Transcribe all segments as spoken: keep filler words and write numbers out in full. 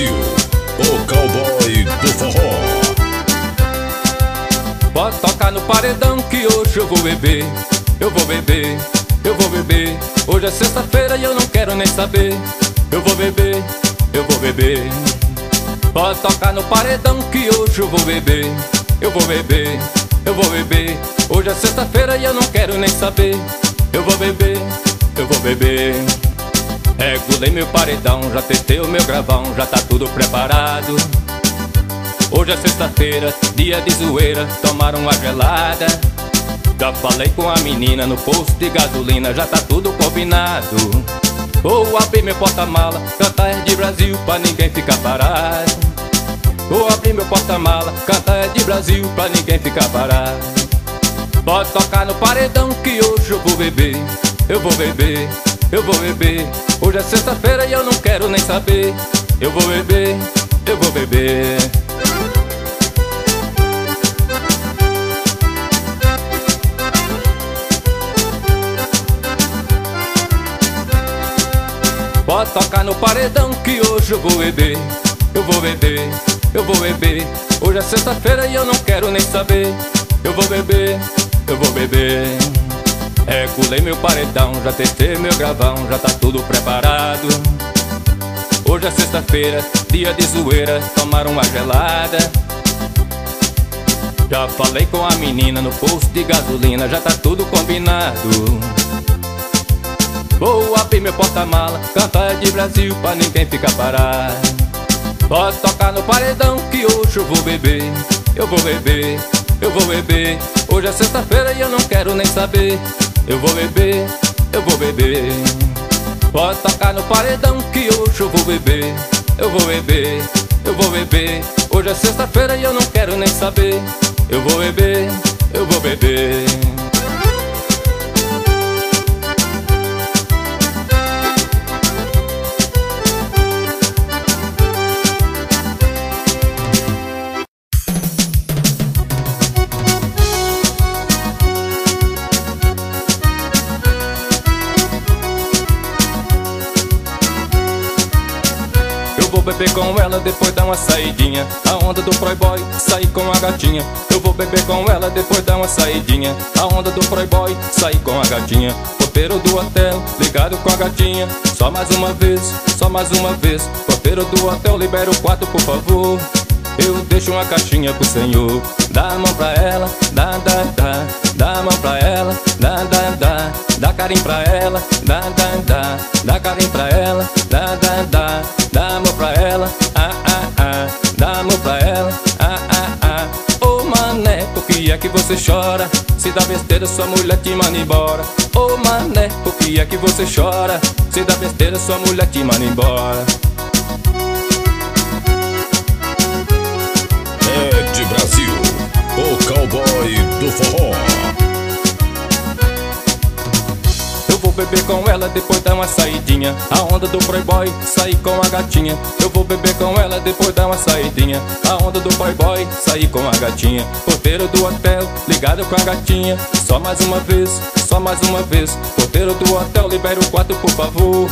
Brasil, o cowboy do forró. Bota tocar no paredão que hoje eu vou beber, eu vou beber, eu vou beber. Hoje é sexta-feira e eu não quero nem saber. Eu vou beber, eu vou beber. Bota tocar no paredão que hoje eu vou beber, eu vou beber, eu vou beber. Hoje é sexta-feira e eu não quero nem saber. Eu vou beber, eu vou beber. Regulei meu paredão, já testei o meu gravão, já tá tudo preparado. Hoje é sexta-feira, dia de zoeira, tomar uma gelada. Já falei com a menina no posto de gasolina, já tá tudo combinado. Vou abrir meu porta-mala, cantar Edy Brasil pra ninguém ficar parado. Vou abrir meu porta-mala, cantar Edy Brasil pra ninguém ficar parado. Pode tocar no paredão que hoje eu vou beber, eu vou beber, eu vou beber. Hoje é sexta-feira e eu não quero nem saber. Eu vou beber, eu vou beber. Pode tocar no paredão que hoje eu vou beber, eu vou beber, eu vou beber. Hoje é sexta-feira e eu não quero nem saber. Eu vou beber, eu vou beber. Reculei meu paredão, já testei meu gravão, já tá tudo preparado. Hoje é sexta-feira, dia de zoeira, tomar uma gelada. Já falei com a menina no posto de gasolina, já tá tudo combinado. Vou abrir meu porta-mala, cantar Edy Brasil pra ninguém ficar parado. Pode tocar no paredão que hoje eu vou beber, eu vou beber, eu vou beber. Hoje é sexta-feira e eu não quero nem saber. Eu vou beber, eu vou beber. Pode tocar no paredão que hoje eu vou beber, eu vou beber, eu vou beber. Hoje é sexta-feira e eu não quero nem saber. Eu vou beber, eu vou beber. Eu vou beber com ela, depois dar uma saidinha. A onda do playboy, sair com a gatinha. Eu vou beber com ela, depois dar uma saidinha. A onda do playboy, sair com a gatinha. Porteiro do hotel, ligado com a gatinha. Só mais uma vez, só mais uma vez. Porteiro do hotel, libera o quarto, por favor. Eu deixo uma caixinha pro senhor. Dá a mão pra ela, dá, dá, dá. Dá a mão pra ela, dá, dá, dá. Dá carinho pra ela, dá, dá, dá. Dá carinho pra ela, dá, dá, dá. Dá amor pra ela, ah, ah, ah. Dá amor pra ela, ah, ah, ah. Ô mané, por que é que você chora? Se dá besteira, sua mulher te manda embora. Ô mané, por que é que você chora? Se dá besteira, sua mulher te manda embora. Edy Brasil, o cowboy do forró. Eu vou beber com ela, depois dar uma saidinha. A onda do playboy, sair com a gatinha. Eu vou beber com ela, depois dar uma saidinha. A onda do playboy, sair com a gatinha. Porteiro do hotel, ligado com a gatinha. Só mais uma vez, só mais uma vez. Porteiro do hotel, libera o quarto, por favor.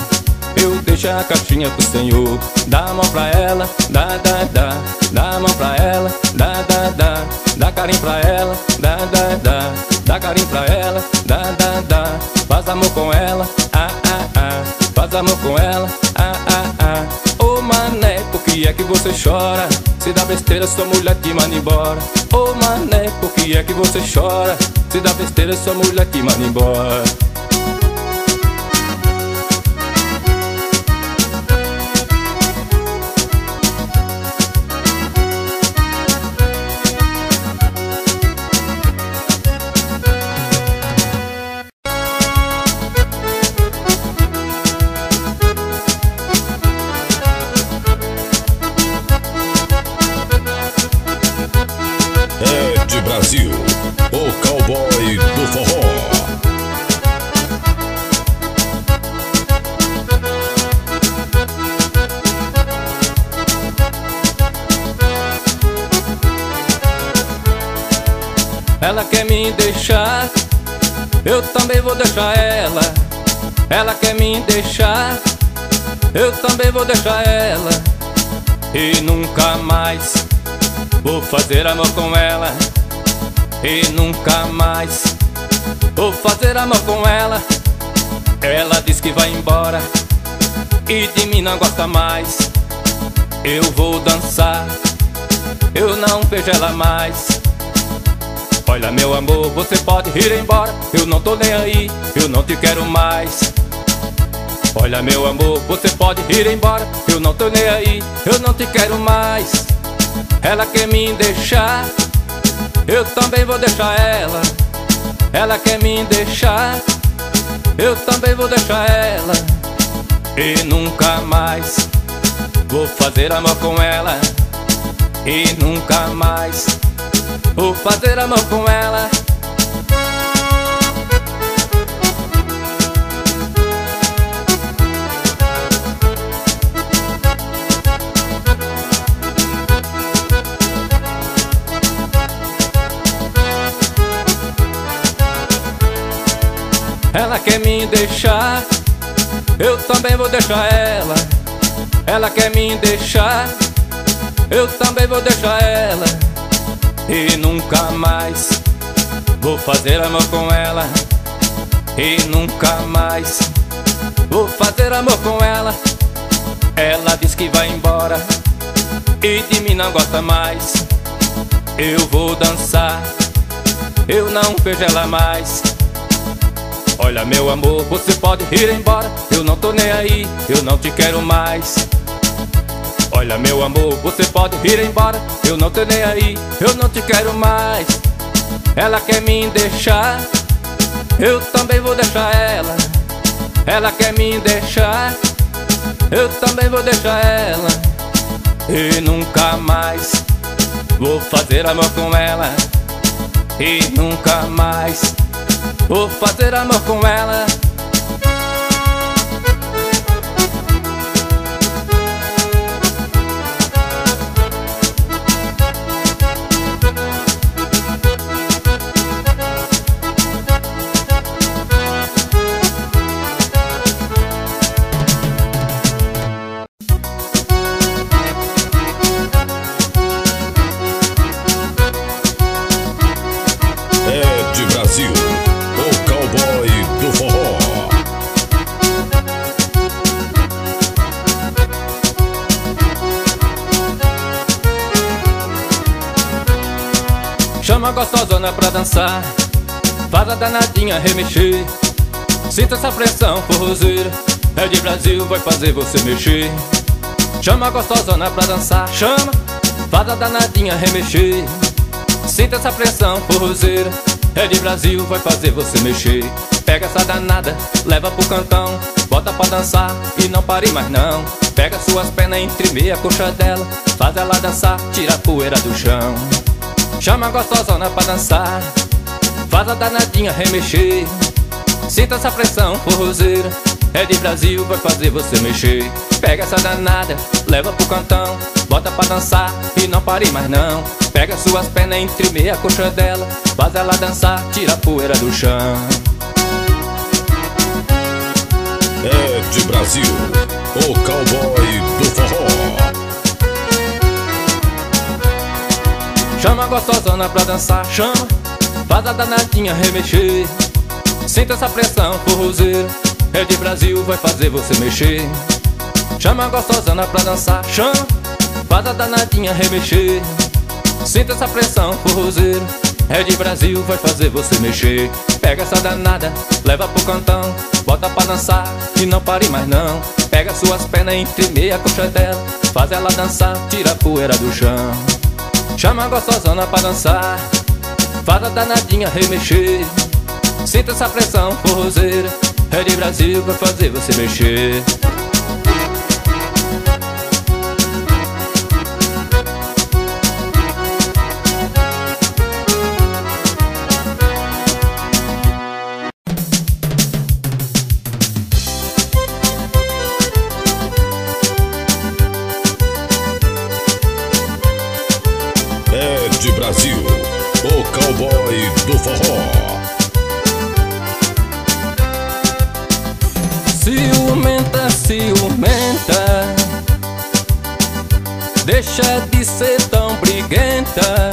Eu deixo a caixinha pro senhor. Dá a mão pra ela, dá, dá, dá. Dá a mão pra ela, dá, dá, dá. Dá carinho pra ela, dá, dá, dá. Dá carinho pra ela, dá, dá, dá. Faz amor com ela, ah, ah, ah. Faz amor com ela, ah, ah, ah. Ô mané, por que é que você chora? Se dá besteira, sua mulher te manda embora. Ô mané, por que é que você chora? Se dá besteira, sua mulher te manda embora. Brasil, o cowboy do forró. Ela quer me deixar, eu também vou deixar ela. Ela quer me deixar, eu também vou deixar ela. e nunca mais vou fazer amor com ela, e nunca mais vou fazer amor com ela. Ela diz que vai embora e de mim não gosta mais. Eu vou dançar, eu não vejo ela mais. Olha meu amor, você pode ir embora, eu não tô nem aí, eu não te quero mais. Olha meu amor, você pode ir embora, eu não tô nem aí, eu não te quero mais. Ela quer me deixar, eu também vou deixar ela. Ela quer me deixar, eu também vou deixar ela. E nunca mais vou fazer amor com ela, e nunca mais vou fazer amor com ela. Ela quer me deixar, eu também vou deixar ela. Ela quer me deixar, eu também vou deixar ela. E nunca mais vou fazer amor com ela, e nunca mais vou fazer amor com ela. Ela diz que vai embora e de mim não gosta mais. Eu vou dançar, eu não vejo ela mais. Olha meu amor, você pode ir embora, eu não tô nem aí, eu não te quero mais. Olha meu amor, você pode ir embora, eu não tô nem aí, eu não te quero mais. Ela quer me deixar, eu também vou deixar ela. Ela quer me deixar, eu também vou deixar ela. E nunca mais vou fazer amor com ela, e nunca mais vou fazer amor com ela. Edy Brasil, o cowboy do forró. Chama a gostosona pra dançar, faz a danadinha remexer. Sinta essa pressão forrozeira, Edy Brasil vai fazer você mexer. Chama a gostosona pra dançar, chama, faz a danadinha remexer. Sinta essa pressão forrozeira, Edy Brasil vai fazer você mexer. Pega essa danada, leva pro cantão, bota pra dançar e não pare mais não. Pega suas pernas, entremeia a coxa dela, faz ela dançar, tira a poeira do chão. Chama a gostosona pra dançar, faz a danadinha remexer. Sinta essa pressão forrozeira, Edy Brasil vai fazer você mexer. Pega essa danada, leva pro cantão, bota pra dançar e não pare mais não. Pega suas pernas, entremeia a coxa dela, faz ela dançar, tira a poeira do chão. Edy Brasil, o cowboy do forró. Chama a gostosona pra dançar, chama, faz a danadinha remexer. Sinta essa pressão forrozeira, Edy Brasil vai fazer você mexer. Chama a gostosona pra dançar, chama, faz a danadinha remexer. Sinta essa pressão forrozeira, Edy Brasil vai fazer você mexer. Pega essa danada, leva pro cantão, bota pra dançar e não pare mais não. Pega suas pernas, entremeia a coxa dela, faz ela dançar, tira a poeira do chão. Chama a gostosona pra dançar, faz a danadinha remexer. Sinta essa pressão forrozeira, Edy Brasil vai fazer você mexer. Edy Brasil, o cowboy do forró. Ciumenta, ciumenta, deixa de ser tão briguenta,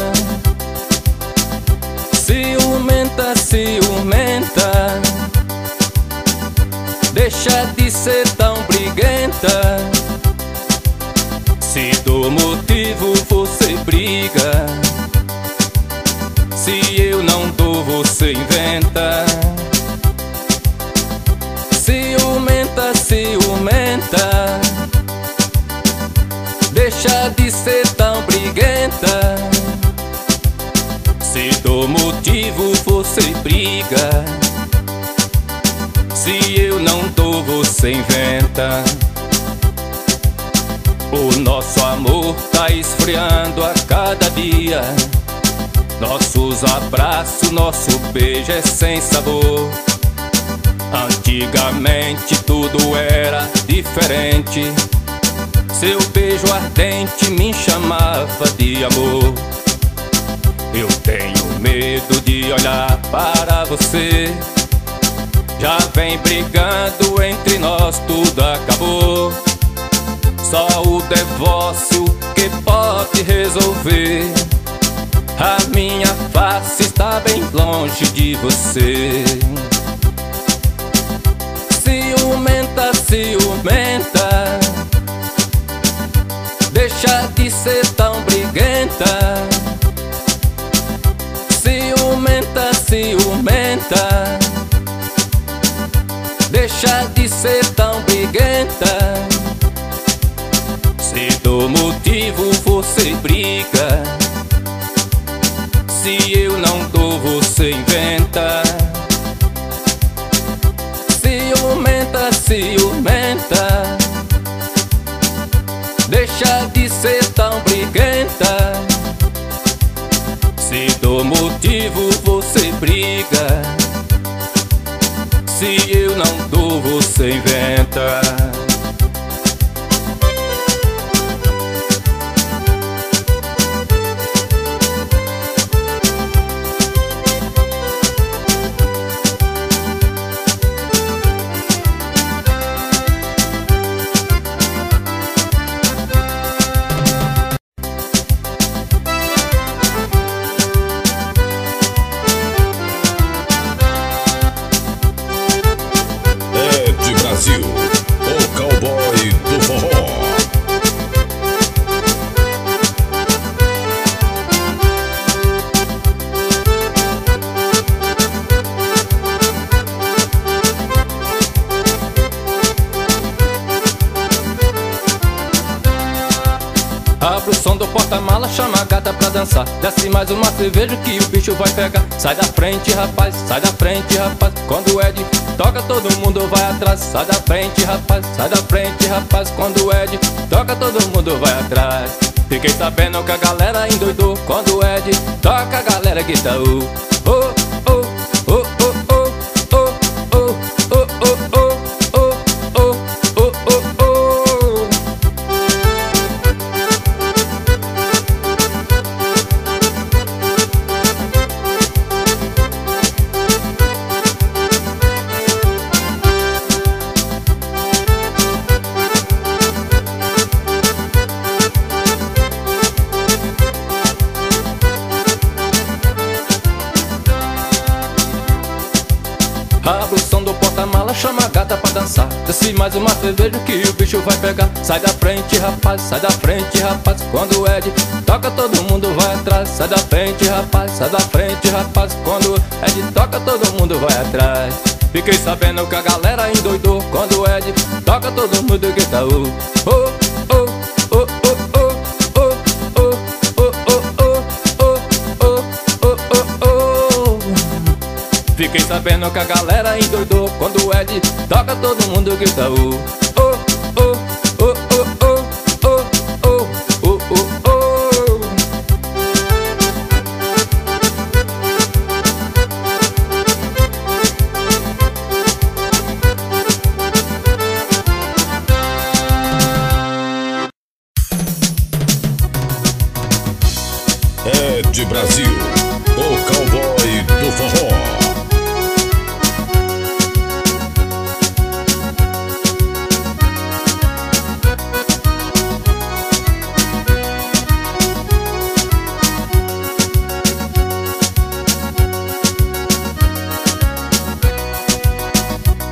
ciumenta, ciumenta, deixa de ser tão briguenta. Se do motivo você briga, se eu não dou, você inventa. Ciumenta, ciumenta, deixa de ser tão briguenta. Se do motivo você briga, se eu não dou, você inventa. O nosso amor tá esfriando a cada dia, nossos abraços, nosso beijo é sem sabor. Antigamente tudo era diferente, seu beijo ardente me chamava de amor. Eu tenho medo de olhar para você, já vem brigando entre nós, tudo acabou. Só o divórcio que pode resolver. A minha face está bem longe de você. Ciumenta, ciumenta, deixa de ser tão briguenta. Ciumenta, ciumenta, deixa de ser tão briguenta. Se do motivo você briga, se eu não dou, você inventa. Ciumenta, ciumenta, deixa de ser tão briguenta. Se do motivo você briga, se eu não dou, você inventa. Chama a gata pra dançar, desce mais uma cerveja que o bicho vai pegar. Sai da frente, rapaz, sai da frente, rapaz. Quando o Edy toca, todo mundo vai atrás. Sai da frente, rapaz, sai da frente, rapaz. Quando o Edy toca, todo mundo vai atrás. Fiquei sabendo que a galera endoidou quando o Edy toca, a galera grita oh, oh, oh, oh, oh, oh, oh, oh, oh, oh. Desce mais uma cerveja que o bicho vai pegar. Sai da frente, rapaz, sai da frente, rapaz. Quando o Edy toca, todo mundo vai atrás. Sai da frente, rapaz, sai da frente, rapaz. Quando o Edy toca, todo mundo vai atrás. Fiquei sabendo que a galera endoidou quando o Edy toca, todo mundo grita oh, oh, oh, oh, oh. Fiquei sabendo que a galera endoidou quando o Edy toca, todo mundo grita oh, oh, oh, oh, oh, oh, oh, oh, oh, oh. Edy Brasil, o cowboy do forró.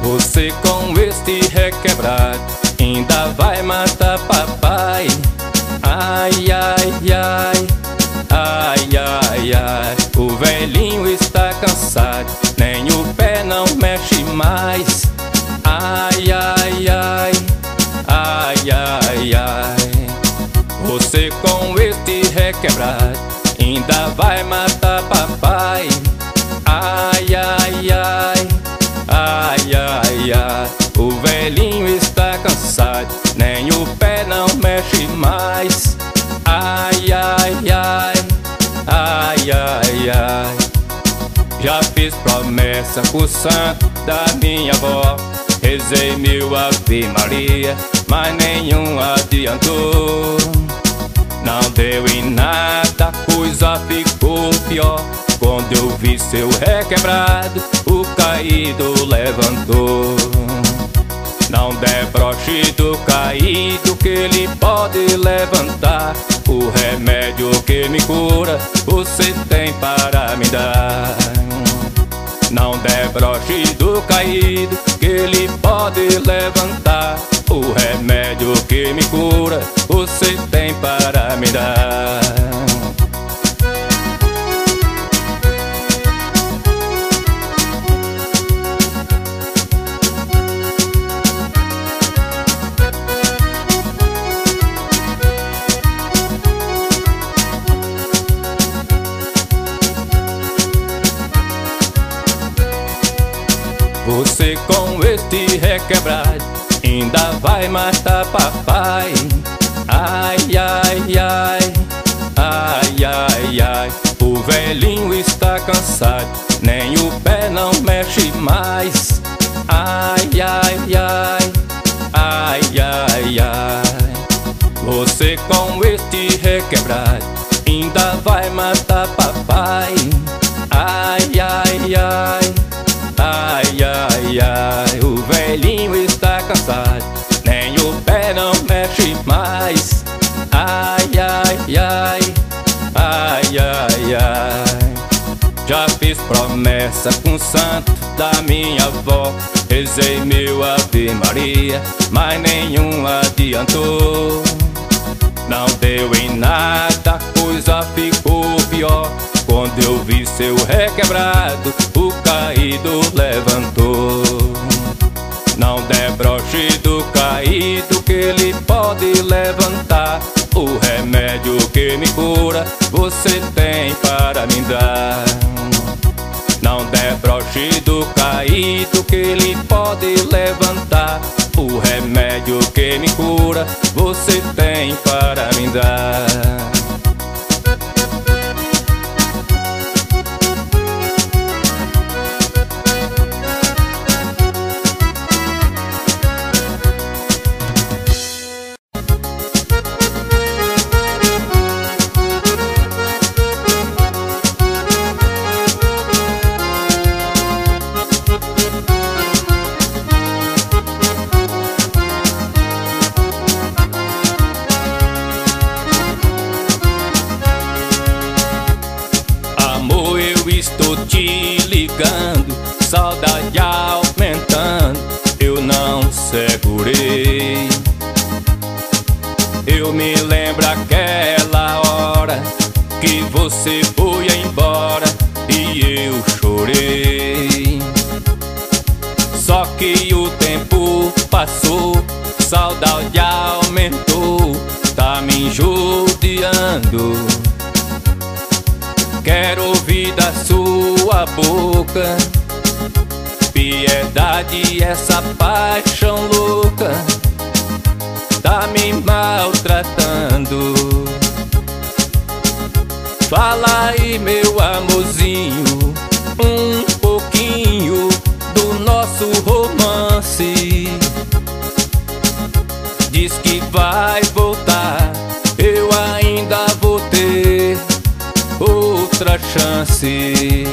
Você com este requebrar ainda vai matar papai. Ai, ai, ai, ai, ai, ai. O velhinho está cansado, nem o pé não mexe mais. Ai, ai, ai, ai, ai, ai. Você com este requebrar ainda vai matar papai. Ai, ai, ai, ai, ai, ai. O velhinho está cansado, nem o pé não mexe mais. Ai, ai, ai, ai, ai, ai. Já fiz promessa pro santo da minha avó, rezei mil Ave Maria, mas nenhum adiantou. Não deu em nada, coisa ficou pior. Quando eu vi seu requebrado, o caído levantou. Não debroche do caído, que ele pode levantar. O remédio que me cura, você tem para me dar. Não debroche do caído, que ele pode levantar. O remédio que me cura, você tem para me dar. Você com este requebrado ainda vai matar papai. Ai, ai, ai, ai, ai, ai. O velhinho está cansado, nem o pé não mexe mais. Ai, ai, ai, ai, ai, ai. Você com este requebrado ainda vai matar papai. Ai, ai, ai, ai, ai, ai. O velhinho está cansado, nem o pé não mexe mais. Ai, ai, ai, ai, ai, ai. Já fiz promessa com o santo da minha avó, rezei meu Ave Maria, mas nenhum adiantou. Não deu em nada, coisa ficou pior. Quando eu vi seu requebrado, o caído levantou. Não debroche do caído, que ele pode levantar. O remédio que me cura, você tem para me dar. Não debroche do caído, que ele pode levantar. O remédio que me cura, você tem para me dar. Saudade aumentando, eu não segurei. Eu me lembro aquela hora que você foi embora e eu chorei. Só que o tempo passou, saudade aumentou, tá me judiando. Quero ouvir da sua boca piedade, essa paixão louca tá me maltratando. Fala aí, meu amorzinho, um pouquinho do nosso romance. Diz que vai voltar, eu ainda vou ter outra chance.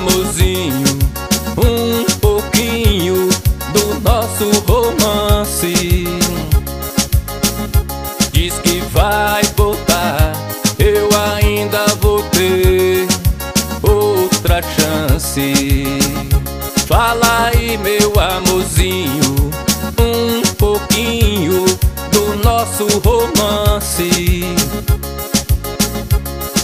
amorzinho, um pouquinho do nosso romance. Diz que vai voltar, eu ainda vou ter outra chance. Fala aí, meu amorzinho, um pouquinho do nosso romance.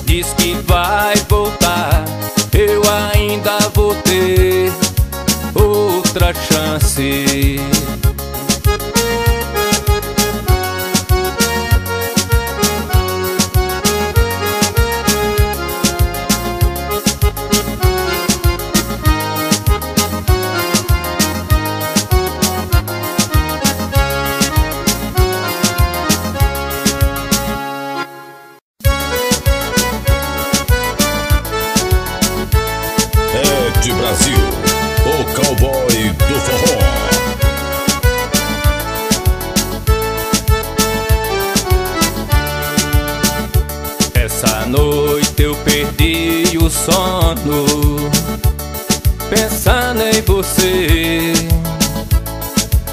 Diz que vai voltar, eu ainda vou ter outra chance. Edy Brasil, o cowboy do forró. Essa noite eu perdi o sono pensando em você.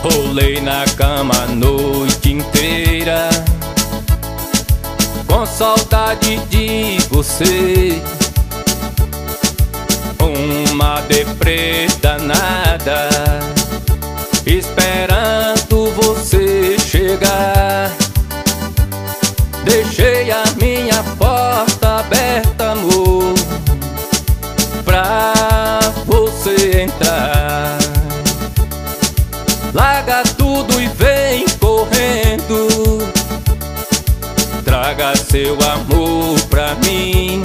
Rolei na cama a noite inteira com saudade de você. Uma deprê danada, esperando você chegar. Deixei a minha porta aberta, amor, pra você entrar. Larga tudo e vem correndo, traga seu amor pra mim.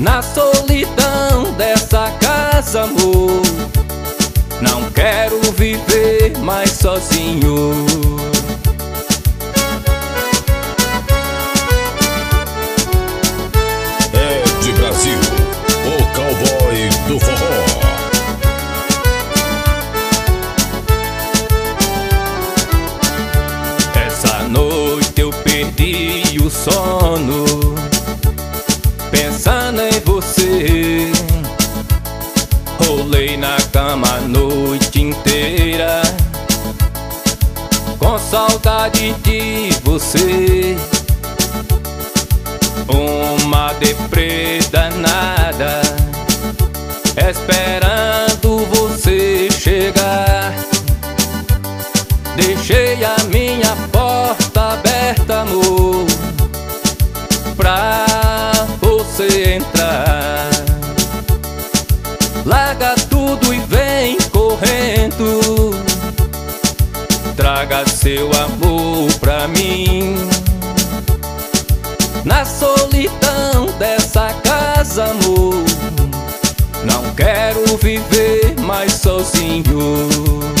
Na solidão dessa casa, amor, não quero viver mais sozinho. Edy Brasil, o cowboy do forró. Essa noite eu perdi o sono pensando em você. Rolei na cama a noite inteira com saudade de você. Uma deprê danada, esperando você chegar. Deixei a minha porta aberta, amor, pra você entrar. Larga tudo e vem correndo, traga seu amor pra mim. Na solidão dessa casa, amor, não quero viver mais sozinho.